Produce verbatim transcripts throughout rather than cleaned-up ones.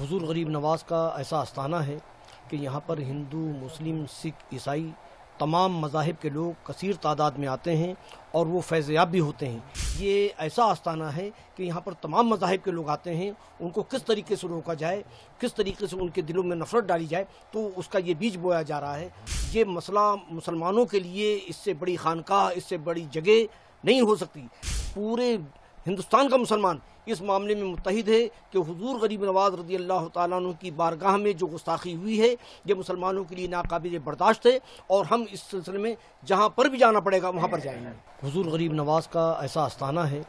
हुजूर गरीब नवाज का ऐसा आस्थाना है कि यहाँ पर हिंदू, मुस्लिम, सिख, ईसाई तमाम मज़ाहिब के लोग कसीर तादाद में आते हैं और वो फैज़याब भी होते हैं। ये ऐसा आस्थाना है कि यहाँ पर तमाम मज़ाहिब के लोग आते हैं, उनको किस तरीके से रोका जाए, किस तरीके से उनके दिलों में नफ़रत डाली जाए, तो उसका ये बीज बोया जा रहा है। ये मसला मुसलमानों के लिए इससे बड़ी खानकाह, इससे बड़ी जगह नहीं हो सकती। पूरे हिंदुस्तान का मुसलमान इस मामले में मुत्तहिद है कि हुजूर गरीब नवाज रज़ी अल्लाह ताला अन्हु की बारगाह में जो गुस्ताखी हुई है ये मुसलमानों के लिए नाकाबिल बर्दाश्त है, और हम इस सिलसिले में जहाँ पर भी जाना पड़ेगा वहाँ पर जाएंगे। हुजूर गरीब नवाज का ऐसा आस्थाना है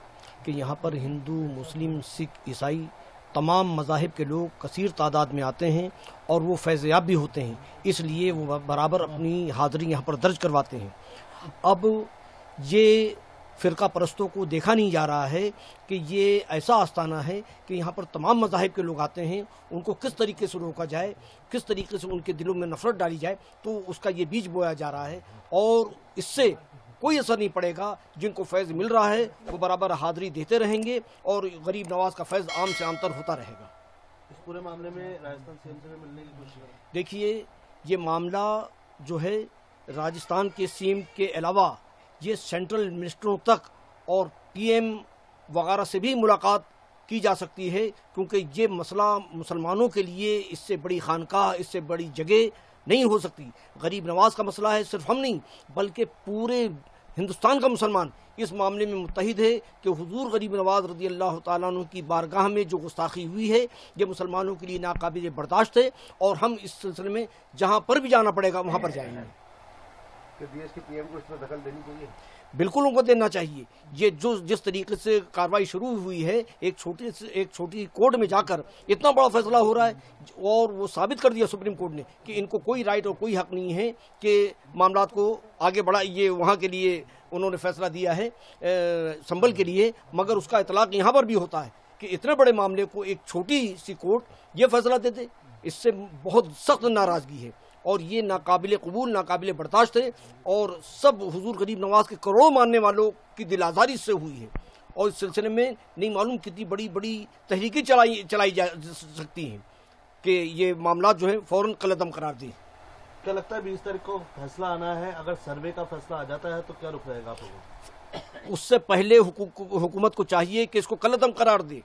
कि यहाँ पर हिंदू, मुस्लिम, सिख, ईसाई तमाम मज़ाहिब के लोग कसीर तादाद में आते हैं और वो फैज़याब भी होते हैं, इसलिए वो बराबर अपनी हाज़िरी यहाँ पर दर्ज करवाते हैं। अब ये फ़िरका परस्तों को देखा नहीं जा रहा है कि ये ऐसा आस्थाना है कि यहाँ पर तमाम मज़ाहिब के लोग आते हैं, उनको किस तरीके से रोका जाए, किस तरीके से उनके दिलों में नफ़रत डाली जाए, तो उसका ये बीज बोया जा रहा है और इससे कोई असर नहीं पड़ेगा। जिनको फैज़ मिल रहा है वो बराबर हाज़िरी देते रहेंगे और गरीब नवाज का फैज़ आम से आमतर होता रहेगा। इस पूरे मामले में राजस्थान से मिलने की कोशिश करें। देखिए, ये मामला जो है राजस्थान के सीएम के अलावा ये सेंट्रल मिनिस्टरों तक और पीएम वगैरह से भी मुलाकात की जा सकती है, क्योंकि ये मसला मुसलमानों के लिए इससे बड़ी खानकाह, इससे बड़ी जगह नहीं हो सकती। गरीब नवाज का मसला है, सिर्फ हम नहीं बल्कि पूरे हिंदुस्तान का मुसलमान इस मामले में मुत्तहिद है कि हुजूर गरीब नवाज रज़ी अल्लाह ताला अन्हु की बारगाह में जो गुस्ताखी हुई है ये मुसलमानों के लिए नाकाबिल बर्दाश्त है, और हम इस सिलसिले में जहाँ पर भी जाना पड़ेगा वहाँ पर जाएंगे। देश के पीएम को इसमें दखल देनी चाहिए, बिल्कुल उनको देना चाहिए। ये जो जिस तरीके से कार्रवाई शुरू हुई है, एक छोटी से एक छोटी कोर्ट में जाकर इतना बड़ा फैसला हो रहा है, और वो साबित कर दिया सुप्रीम कोर्ट ने कि इनको कोई राइट और कोई हक नहीं है कि मामला को आगे बढ़ा। ये वहाँ के लिए उन्होंने फैसला दिया है संभल के लिए, मगर उसका इतलाक़ यहाँ पर भी होता है कि इतने बड़े मामले को एक छोटी सी कोर्ट ये फैसला देते, इससे बहुत सख्त नाराज़गी है और ये नाकाबिले कबूल, नाकाबिले बर्दाश्त है, और सब हुजूर गरीब नवाज के करोड़ों मानने वालों की दिल आज़ारी से हुई है। और इस सिलसिले में नहीं मालूम कितनी बड़ी बड़ी तहरीकें चलाई चलाई जा सकती हैं कि ये मामला जो है फ़ौरन कलदम करार दें। क्या लगता है बीस तारीख को फैसला आना है? अगर सर्वे का फैसला आ जाता है तो क्या रुक रहेगा? उससे पहले हुकूमत को चाहिए कि इसको कलदम करार दे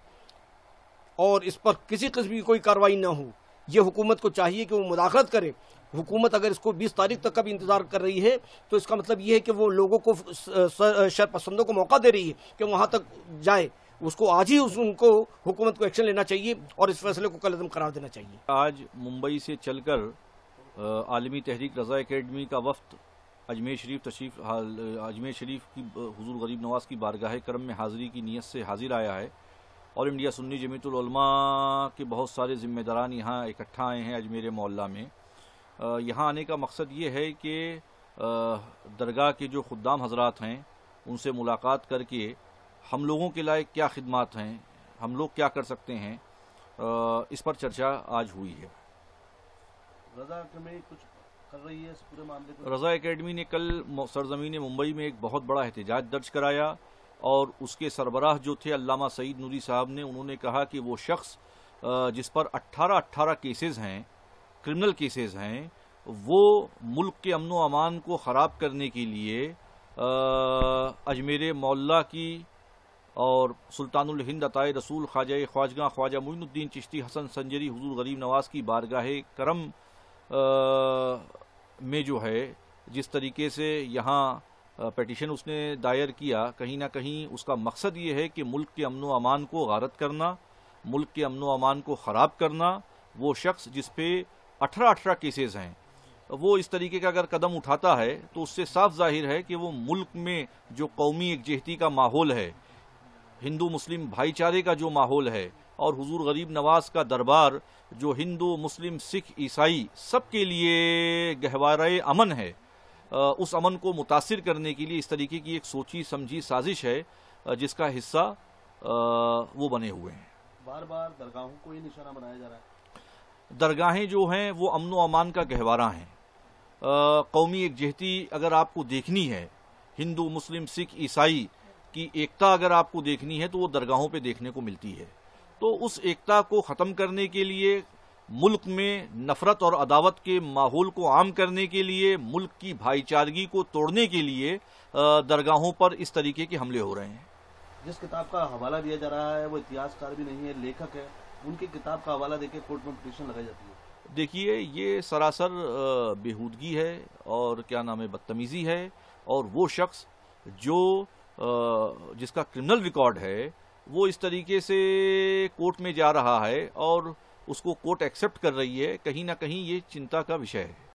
और इस पर किसी किस्म की कोई कार्रवाई ना हो। ये हुकूमत को चाहिए कि वो मुदाखलत करे। हुकूमत अगर इसको बीस तारीख तक का भी इंतज़ार कर रही है तो इसका मतलब ये है कि वो लोगों को, शरपसंदों को मौका दे रही है कि वहाँ तक जाए। उसको आज ही उस उनको हुकूमत को एक्शन लेना चाहिए और इस फैसले को कलदम करार देना चाहिए। आज मुंबई से चलकर आलमी तहरीक रज़ा एकेडमी का वफ्त अजमेर शरीफ तशरीफ अजमेर शरीफ की हुजूर गरीब नवाज की बारगाह करम में हाज़िरी की नीयत से हाजिर आया है। ऑल इंडिया सुन्नी जमीयत उलमा के बहुत सारे ज़िम्मेदारान यहाँ इकट्ठा आए हैं अजमेर मोहल्ला में। यहाँ आने का मकसद ये है कि दरगाह के जो खुद्दाम हजरात हैं उनसे मुलाकात करके हम लोगों के लायक क्या खिदमात हैं, हम लोग क्या कर सकते हैं, इस पर चर्चा आज हुई है। रज़ा एकेडमी कुछ कर रही है इस पूरे मामले पर? रज़ा एकेडमी ने कल सरजमीन मुंबई में एक बहुत बड़ा एहतिजाज दर्ज कराया और उसके सरबराह जो थे अल्लामा सईद नूरी साहब ने, उन्होंने कहा कि वो शख्स जिस पर अट्ठारह अट्ठारह केसेज हैं, क्रिमिनल केसेस हैं, वो मुल्क के अमन व अमान को ख़राब करने के लिए अजमेर मौला की और सुल्तानुल हिंद अताए रसूल ख्वाजा ख्वाजगा ख्वाजा मोइनुद्दीन चिश्ती हसन संजरी हुजूर गरीब नवाज की बारगाह करम में जो है जिस तरीके से यहाँ पटिशन उसने दायर किया, कहीं ना कहीं उसका मकसद ये है कि मुल्क के अमन व अमान को गारत करना, मुल्क के अमन व अमान को ख़राब करना। वो शख्स जिस पे अठारह अठारह केसेस हैं वो इस तरीके का अगर कदम उठाता है तो उससे साफ जाहिर है कि वो मुल्क में जो कौमी एकजहती का माहौल है, हिंदू मुस्लिम भाईचारे का जो माहौल है, और हुजूर गरीब नवाज का दरबार जो हिंदू मुस्लिम सिख ईसाई सबके लिए गहवारे अमन है, उस अमन को मुतासिर करने के लिए इस तरीके की एक सोची समझी साजिश है जिसका हिस्सा वो बने हुए हैं। बार बार दरगाहों को ही निशाना बनाया जा रहा है। दरगाहें जो हैं वो अमन व अमान का गहवारा हैं। कौमी एकजहती अगर आपको देखनी है, हिंदू मुस्लिम सिख ईसाई की एकता अगर आपको देखनी है, तो वो दरगाहों पे देखने को मिलती है। तो उस एकता को ख़त्म करने के लिए, मुल्क में नफरत और अदावत के माहौल को आम करने के लिए, मुल्क की भाईचारगी को तोड़ने के लिए दरगाहों पर इस तरीके के हमले हो रहे हैं। जिस किताब का हवाला दिया जा रहा है वो इतिहासकार भी नहीं है, लेखक है, उनकी किताब का हवाला देके कोर्ट में पिटीशन लगाई जाती है। देखिए, ये सरासर बेहूदगी है और क्या नाम है, बदतमीजी है। और वो शख्स जो जिसका क्रिमिनल रिकॉर्ड है वो इस तरीके से कोर्ट में जा रहा है और उसको कोर्ट एक्सेप्ट कर रही है, कहीं ना कहीं ये चिंता का विषय है।